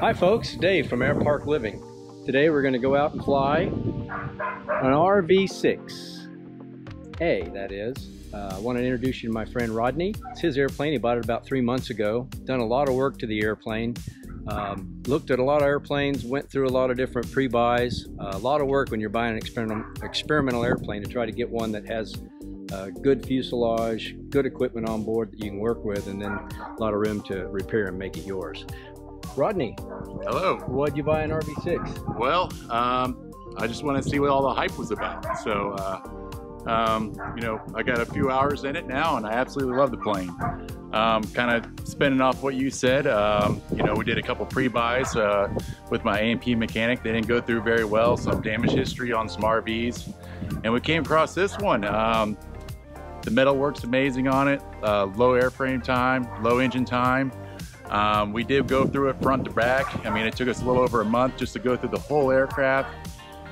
Hi folks, Dave from Airpark Livin'. Today we're going to go out and fly an RV6A, that is. I want to introduce you to my friend Rodney. It's his airplane. He bought it about 3 months ago. Done a lot of work to the airplane. Looked at a lot of airplanes, went through a lot of different pre-buys. A lot of work when you're buying an experimental airplane to try to get one that has good fuselage, good equipment on board that you can work with, and then a lot of room to repair and make it yours. Rodney. Hello. What'd you buy an RV6? Well, I just wanted to see what all the hype was about. So, you know, I got a few hours in it now and I absolutely love the plane. Kind of spinning off what you said, you know, we did a couple pre-buys with my A&P mechanic. They didn't go through very well, some damage history on some RVs. And we came across this one. The metal works amazing on it, low airframe time, low engine time. We did go through it front to back. I mean, it took us a little over a month just to go through the whole aircraft,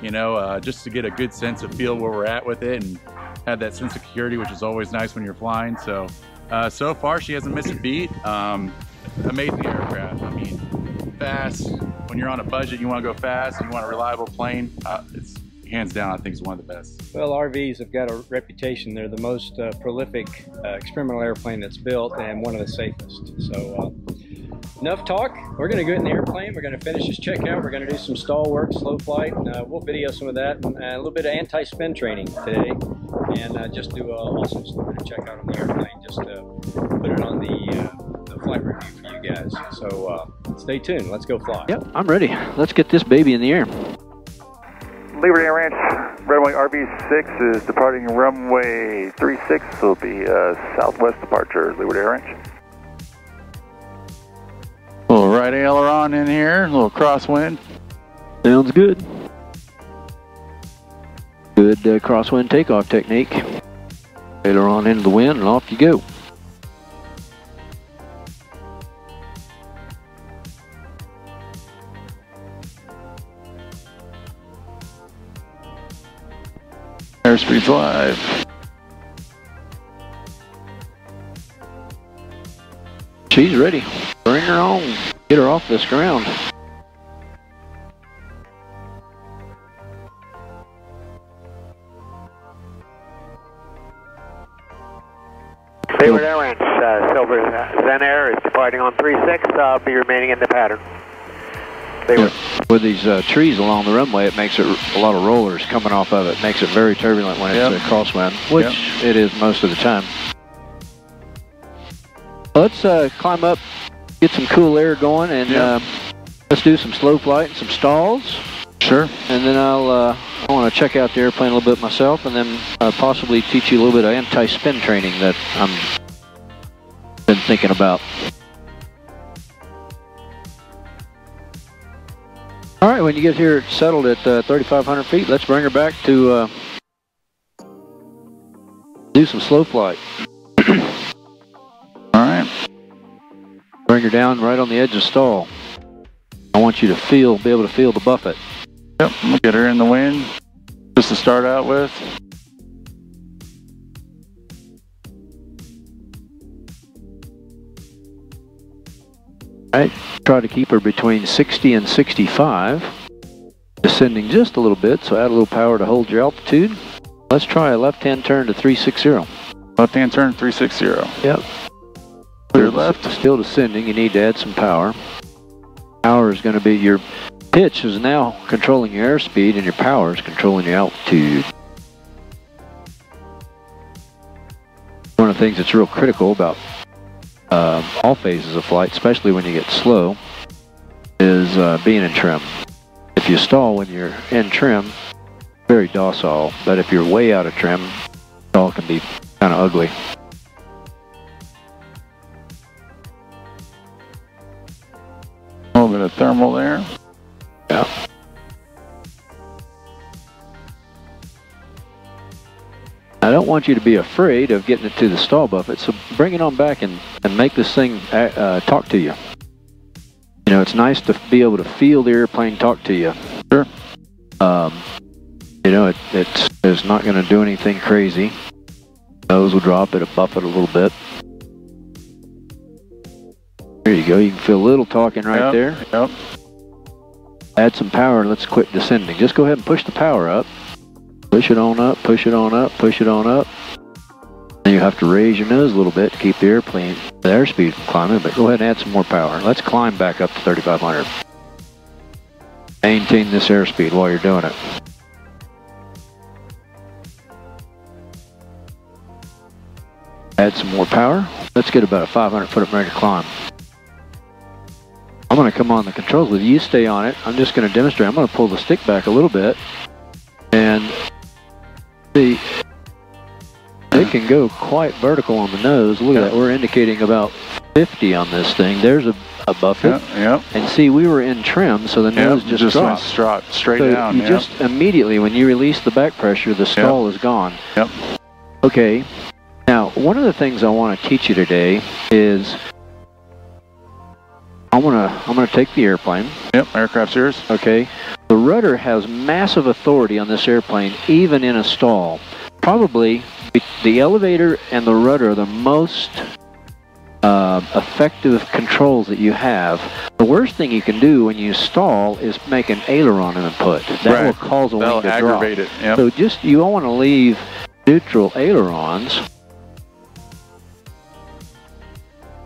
you know, just to get a good sense of feel where we're at with it and have that sense of security, which is always nice when you're flying. So, so far she hasn't missed a beat. Amazing aircraft. I mean, fast. When you're on a budget, you want to go fast, you want a reliable plane. It's hands down, I think it's one of the best. Well, RVs have got a reputation. They're the most prolific experimental airplane that's built and one of the safest. So enough talk. We're going to get in the airplane. We're going to finish this checkout. We're going to do some stall work, slow flight. And, we'll video some of that. And, a little bit of anti-spin training today. And just do also just a little bit of checkout on the airplane. Just put it on the flight review for you guys. So stay tuned. Let's go fly. Yep, I'm ready. Let's get this baby in the air. Leeward Air Ranch, runway RV6 is departing runway 36, so it'll be southwest departure, Leeward Air Ranch. Little right aileron in here, a little crosswind. Sounds good. Good crosswind takeoff technique. Aileron into the wind and off you go. Airspeed live. She's ready. Bring her on. Get her off this ground. Leeward Air Ranch, Silver Zen Air is departing on 36. Be remaining in the pattern. Yeah. With these trees along the runway, it makes it a lot of rollers coming off of it. Makes it very turbulent when it's a crosswind, which it is most of the time. Let's climb up, get some cool air going, and let's do some slow flight and some stalls. Sure. And then I'll I want to check out the airplane a little bit myself, and then possibly teach you a little bit of anti-spin training that I've been thinking about. All right, when you get here settled at 3,500 feet, let's bring her back to do some slow flight. All right. Bring her down right on the edge of stall. I want you to feel, be able to feel the buffet. Yep, get her in the wind just to start out with. All right, try to keep her between 60 and 65, descending just a little bit, so add a little power to hold your altitude. Let's try a left-hand turn to 360. Left-hand turn 360. Yep. Clear left. Still descending, you need to add some power. Power is going to be your pitch is now controlling your airspeed, and your power is controlling your altitude. One of the things that's real critical about all phases of flight, especially when you get slow, is being in trim. If you stall when you're in trim, very docile, but if you're way out of trim, stall can be kind of ugly. A little bit of thermal there. Yeah. I don't want you to be afraid of getting it to the stall buffet, so bring it on back and make this thing talk to you. You know, it's nice to be able to feel the airplane talk to you. Sure. You know, it's not going to do anything crazy. Nose will drop, it'll buffet a little bit. There you go. go. You can feel a little talking right there. Yep. Add some power and let's quit descending. Just go ahead and push the power up. Push it on up, push it on up, push it on up. Then you have to raise your nose a little bit to keep the airplane, the airspeed from climbing, but go ahead and add some more power. Let's climb back up to 3,500. Maintain this airspeed while you're doing it. Add some more power. Let's get about a 500-foot of ready to climb. I'm going to come on the controls with you. You stay on it. I'm just going to demonstrate. I'm going to pull the stick back a little bit. And see, it can go quite vertical on the nose. Look at that. We're indicating about 50 on this thing. There's a buffet. Yep. And see, we were in trim, so the nose just dropped. Just straight down. Just immediately, when you release the back pressure, the stall is gone. Yep. Okay. Now, one of the things I want to teach you today is I'm gonna take the airplane. Yep, aircraft's yours. Okay. The rudder has massive authority on this airplane, even in a stall. Probably the elevator and the rudder are the most effective controls that you have. The worst thing you can do when you stall is make an aileron input. That will cause a wing to aggravate drop. Yep. So just you don't want to leave neutral ailerons.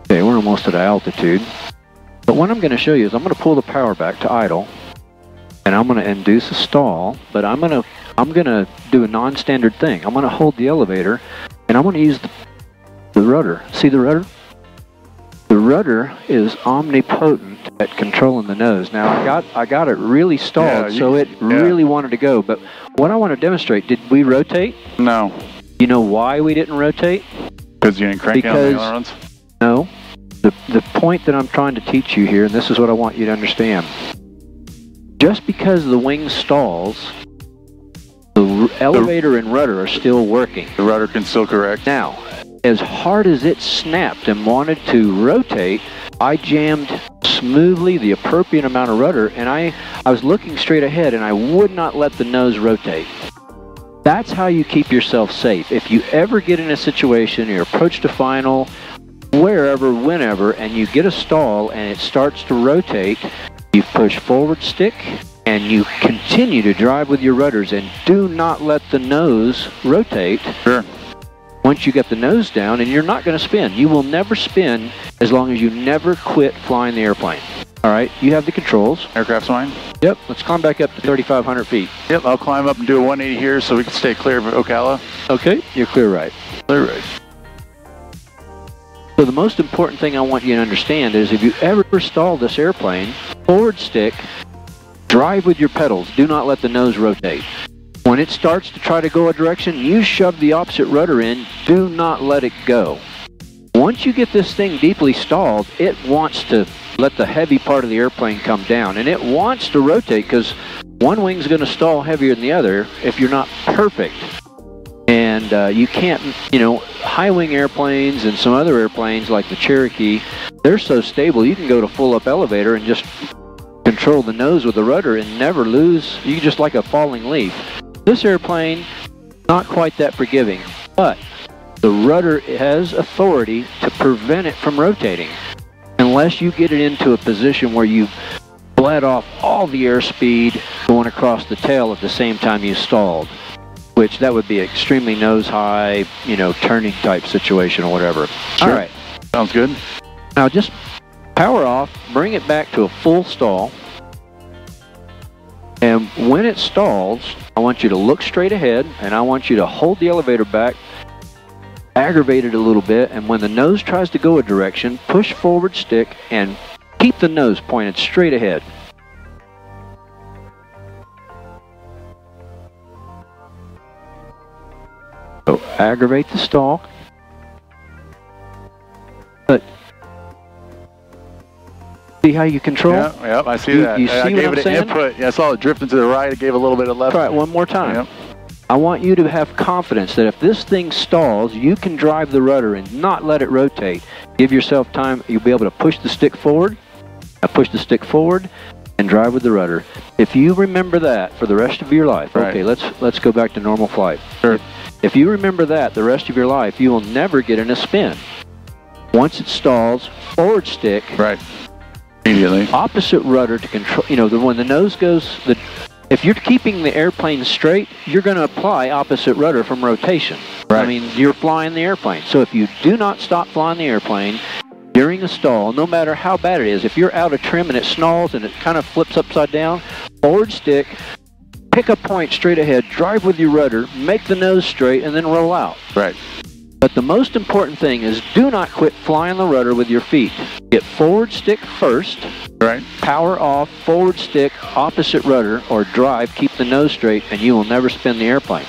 Okay, we're almost at altitude. But what I'm going to show you is I'm going to pull the power back to idle, and I'm going to induce a stall. But I'm going to do a non-standard thing. I'm going to hold the elevator, and I'm going to use the rudder. See the rudder? The rudder is omnipotent at controlling the nose. Now I got it really stalled, so it really wanted to go. But what I want to demonstrate, did we rotate? No. You know why we didn't rotate? Because you didn't crank down the ailerons. No. The point that I'm trying to teach you here, and this is what I want you to understand, just because the wing stalls, the elevator and rudder are still working. The rudder can still correct. Now, as hard as it snapped and wanted to rotate, I jammed smoothly the appropriate amount of rudder, and I was looking straight ahead, and I would not let the nose rotate. That's how you keep yourself safe. If you ever get in a situation, you approach to final, wherever, whenever, and you get a stall and it starts to rotate, you push forward stick and you continue to drive with your rudders and do not let the nose rotate. Sure. Once you get the nose down, and you're not going to spin. You will never spin as long as you never quit flying the airplane. All right, you have the controls. Aircraft's mine. Yep, let's climb back up to 3,500 feet. Yep, I'll climb up and do a 180 here so we can stay clear of Ocala. Okay, you're clear right. Clear right. So the most important thing I want you to understand is if you ever stall this airplane, forward stick, drive with your pedals. Do not let the nose rotate. When it starts to try to go a direction, you shove the opposite rudder in. Do not let it go. Once you get this thing deeply stalled, it wants to let the heavy part of the airplane come down. And it wants to rotate because one wing's going to stall heavier than the other if you're not perfect. And you can't, you know, high-wing airplanes and some other airplanes like the Cherokee, they're so stable, you can go to full-up elevator and just control the nose with the rudder and never lose. You just like a falling leaf. This airplane, not quite that forgiving, but the rudder has authority to prevent it from rotating unless you get it into a position where you bled off all the airspeed going across the tail at the same time you stalled. Which that would be extremely nose high, you know, turning type situation or whatever. Sure. All right. Sounds good. Now just power off, bring it back to a full stall. And when it stalls, I want you to look straight ahead and I want you to hold the elevator back, aggravate it a little bit. And when the nose tries to go a direction, push forward stick and keep the nose pointed straight ahead. So aggravate the stall, but see how you control? Yeah, I see that. You see I gave it an input. Yeah, I saw it drifting to the right. It gave a little bit of left. Try it one more time. Yep. I want you to have confidence that if this thing stalls, you can drive the rudder and not let it rotate. Give yourself time. You'll be able to push the stick forward. Push the stick forward and drive with the rudder. If you remember that for the rest of your life, okay, let's go back to normal flight. Sure. If you remember that the rest of your life, you will never get in a spin. Once it stalls, forward stick. Right. Immediately. Opposite rudder to control, you know, when the nose goes, if you're keeping the airplane straight, you're going to apply opposite rudder from rotation. Right. I mean, you're flying the airplane. So if you do not stop flying the airplane during a stall, no matter how bad it is, if you're out of trim and it snarls and it kind of flips upside down, forward stick, pick a point straight ahead, drive with your rudder, make the nose straight, and then roll out. Right. But the most important thing is do not quit flying the rudder with your feet. Get forward stick first, right. Power off, forward stick, opposite rudder, or drive, keep the nose straight, and you will never spin the airplane.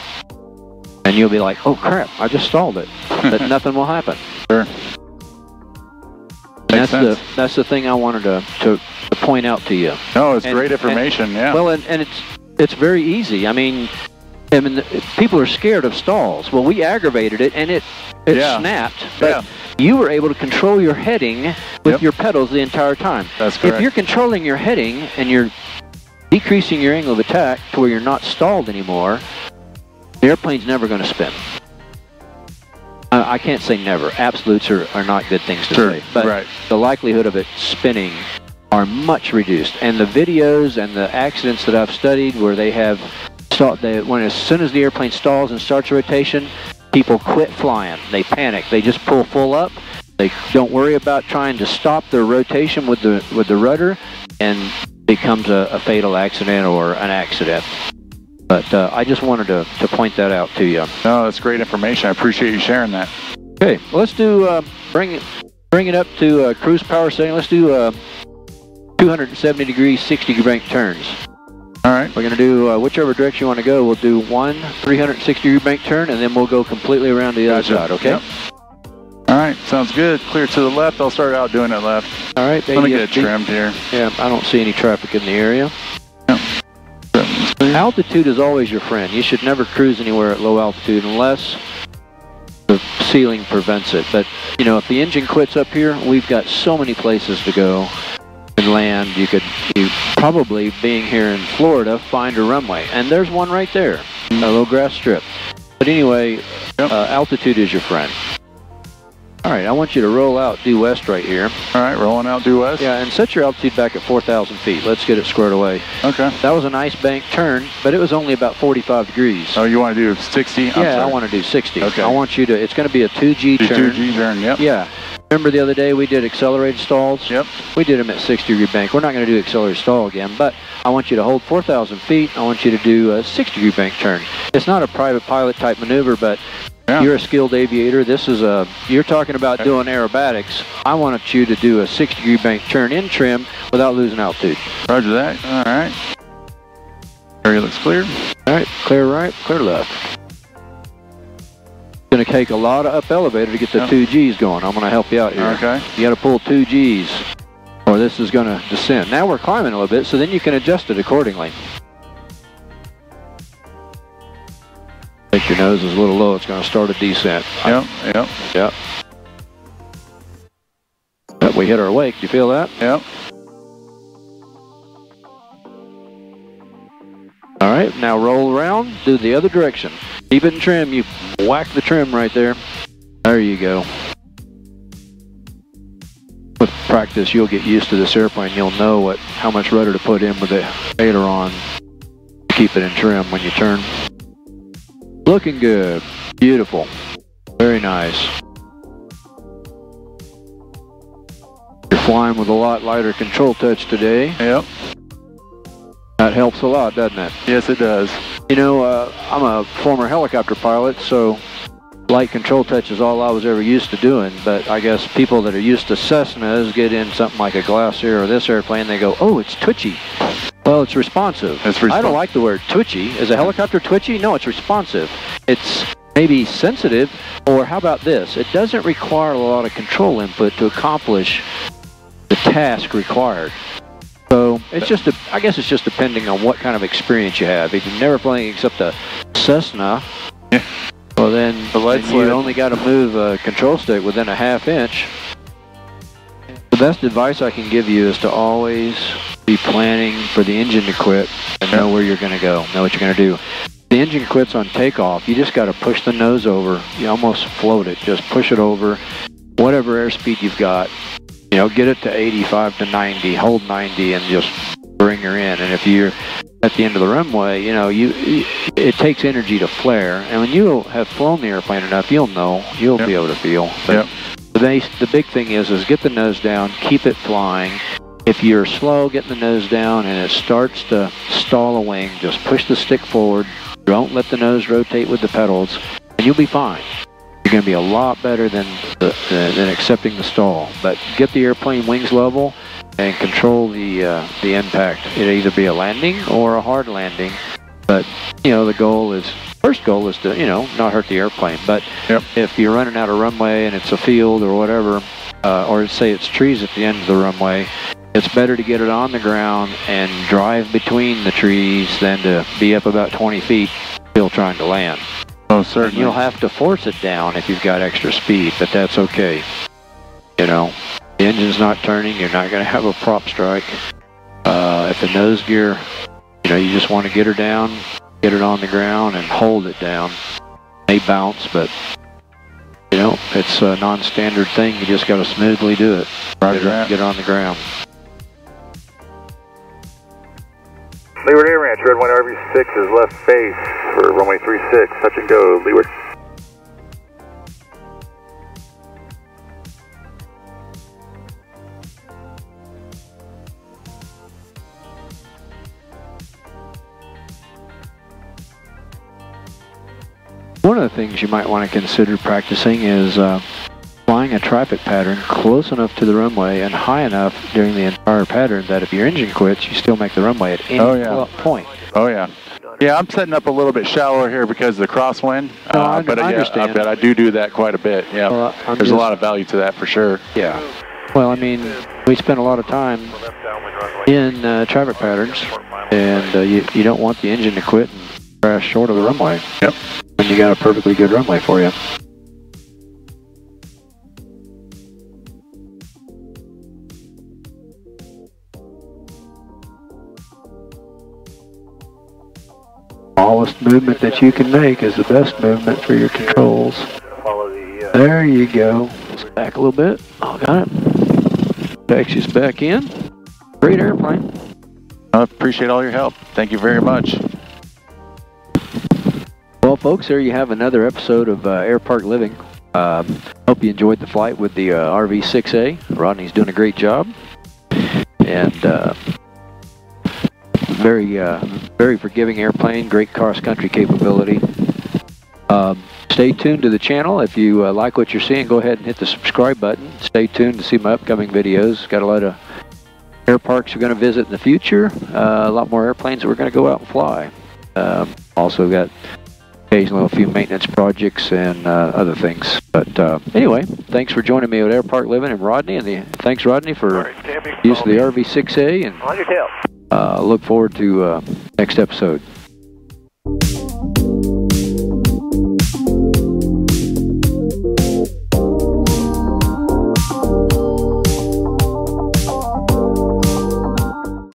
And you'll be like, oh crap, I just stalled it. But nothing will happen. Sure. That's the thing I wanted to point out to you. No, it's great information, yeah. Well, and it's very easy. I mean, people are scared of stalls. Well, we aggravated it, and it yeah. snapped. But yeah. you were able to control your heading with yep. your pedals the entire time. That's correct. If you're controlling your heading and you're decreasing your angle of attack to where you're not stalled anymore, the airplane's never going to spin. I can't say never. Absolutes are not good things to sure. say. But right. the likelihood of it spinning are much reduced. And the videos and the accidents that I've studied where they have... as soon as the airplane stalls and starts a rotation, people quit flying. They panic. They just pull full up. They don't worry about trying to stop their rotation with the rudder, and it becomes a fatal accident or an accident. But I just wanted to point that out to you. No, that's great information. I appreciate you sharing that. Okay, well, let's do bring it up to cruise power setting. Let's do 270 degrees, 60 bank turns. All right. We're going to do whichever direction you want to go. We'll do one 360-degree bank turn, and then we'll go completely around the other side, okay? Yep. All right. Sounds good. Clear to the left. I'll start out doing it left. All right. Let me get it trimmed here. Yeah, I don't see any traffic in the area. Yep. Altitude is always your friend. You should never cruise anywhere at low altitude unless the ceiling prevents it. But, you know, if the engine quits up here, we've got so many places to go. Land, you probably, being here in Florida, find a runway, and there's one right there, a little grass strip. But anyway, yep. Altitude is your friend. All right, I want you to roll out due west right here. All right, rolling out due west. Yeah, and set your altitude back at 4,000 feet. Let's get it squared away. Okay. That was a nice bank turn, but it was only about 45 degrees. Oh, you want to do 60? Yeah, I want to do 60. Okay. I want you to, it's going to be a 2G turn. 2G turn, yep. Yeah. Remember the other day we did accelerated stalls? Yep. We did them at 60-degree bank. We're not going to do accelerated stall again, but I want you to hold 4,000 feet. I want you to do a 60-degree bank turn. It's not a private pilot type maneuver, but yeah. you're a skilled aviator. This is a, you're talking about okay. doing aerobatics. I want you to do a 60-degree bank turn in trim without losing altitude. Roger that. All right. Area looks clear. All right, clear left. Going to take a lot of up elevator to get the 2Gs going. I'm going to help you out here. Okay. You got to pull 2Gs or this is going to descend. Now we're climbing a little bit, so then you can adjust it accordingly. I think your nose is a little low. It's going to start a descent. Yep. We hit our wake. Do you feel that? Yep. All right, now roll around, do the other direction. Keep it in trim, you whack the trim right there. There you go. With practice, you'll get used to this airplane. You'll know how much rudder to put in with the aileron to keep it in trim when you turn. Looking good, beautiful, very nice. You're flying with a lot lighter control touch today. Yep. That helps a lot, doesn't it? Yes, it does. You know, I'm a former helicopter pilot, so light control touch is all I was ever used to doing. But I guess people that are used to Cessnas get in something like a Glacier or this airplane, they go, oh, it's twitchy. Well, it's responsive. I don't like the word twitchy. Is a helicopter twitchy? No, it's responsive. It's maybe sensitive, or how about this? It doesn't require a lot of control input to accomplish the task required. So it's just, I guess it's just depending on what kind of experience you have. If you've never flown except a Cessna, yeah. well then you only got to move a control stick within a ½ inch. The best advice I can give you is to always be planning for the engine to quit and know where you're going to go, know what you're going to do. If the engine quits on takeoff, you just got to push the nose over. You almost float it, just push it over. whatever airspeed you've got, you know, get it to 85 to 90, hold 90, and just bring her in. And if you're at the end of the runway, you know, it takes energy to flare. And when you have flown the airplane enough, you'll know, you'll be able to feel. But the big thing is get the nose down, keep it flying. If you're slow getting the nose down and it starts to stall a wing, just push the stick forward. Don't let the nose rotate with the pedals, and you'll be fine. You're going to be a lot better than accepting the stall. But get the airplane wings level and control the impact. It'll either be a landing or a hard landing. But, you know, the goal is, first goal is to, you know, not hurt the airplane. But if you're running out of runway and it's a field or whatever, or say it's trees at the end of the runway, it's better to get it on the ground and drive between the trees than to be up about 20 feet still trying to land. Oh, certainly. And you'll have to force it down if you've got extra speed, but that's okay. You know, the engine's not turning, you're not going to have a prop strike. If the nose gear, you know, you just want to get her down, get it on the ground, and hold it down. It may bounce, but, you know, it's a non-standard thing. You just got to smoothly do it. Get on the ground. Leeward Air Ranch, Red 1 RV6 is left face for runway 36. Touch and go, Leeward. One of the things you might want to consider practicing is flying a tri-pick pattern close enough to the runway and high enough during the entire pattern that if your engine quits, you still make the runway at any point. Oh yeah. Yeah, I'm setting up a little bit shallower here because of the crosswind, but I understand. I bet I do that quite a bit. Yeah, well, there's a lot of value to that for sure. Yeah. Well, I mean, we spend a lot of time in tri-pick patterns, and you don't want the engine to quit and crash short of the runway. Yep. And you got a perfectly good runway for you. Smallest movement that you can make is the best movement for your controls. There you go. Back a little bit. Oh, got it. Takes us back in. Great airplane. I appreciate all your help. Thank you very much. Well, folks, there you have another episode of Airpark Living. Hope you enjoyed the flight with the RV6A. Rodney's doing a great job. And very forgiving airplane, great cross-country capability. Stay tuned to the channel. If you like what you're seeing, go ahead and hit the subscribe button. Stay tuned to see my upcoming videos. Got a lot of air parks we're going to visit in the future. A lot more airplanes that we're going to go out and fly. Also got occasionally a few maintenance projects and other things. But anyway, thanks for joining me at Airpark Livin' and Rodney. And thanks, Rodney, for use of the RV6A. And look forward to next episode.